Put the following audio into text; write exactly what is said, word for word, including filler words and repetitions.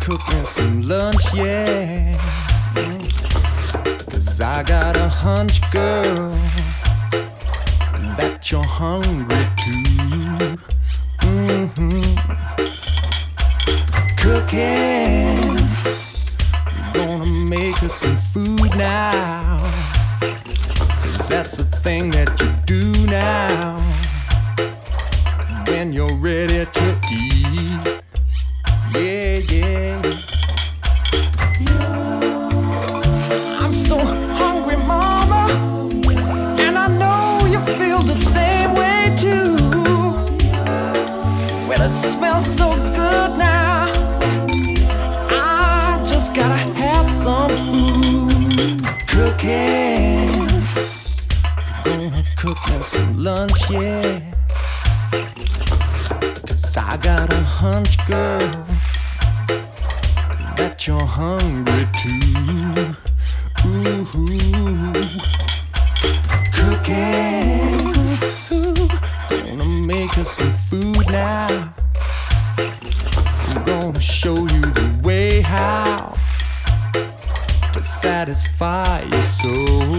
Cooking some lunch, yeah. Cause I got a hunch, girl, that you're hungry too. Mm-hmm. Cooking, gonna make us some food now. Cause that's the thing that you do now when you're ready to eat. Yeah, yeah, yeah. I'm so hungry, mama, and I know you feel the same way too. Well, it smells so good now, I just gotta have some food. Cooking, gonna cook me some lunch, yeah. Cause I got a hunch, girl, that you're hungry too. Ooh, cooking, gonna make us some food now. I'm gonna show you the way how to satisfy your soul.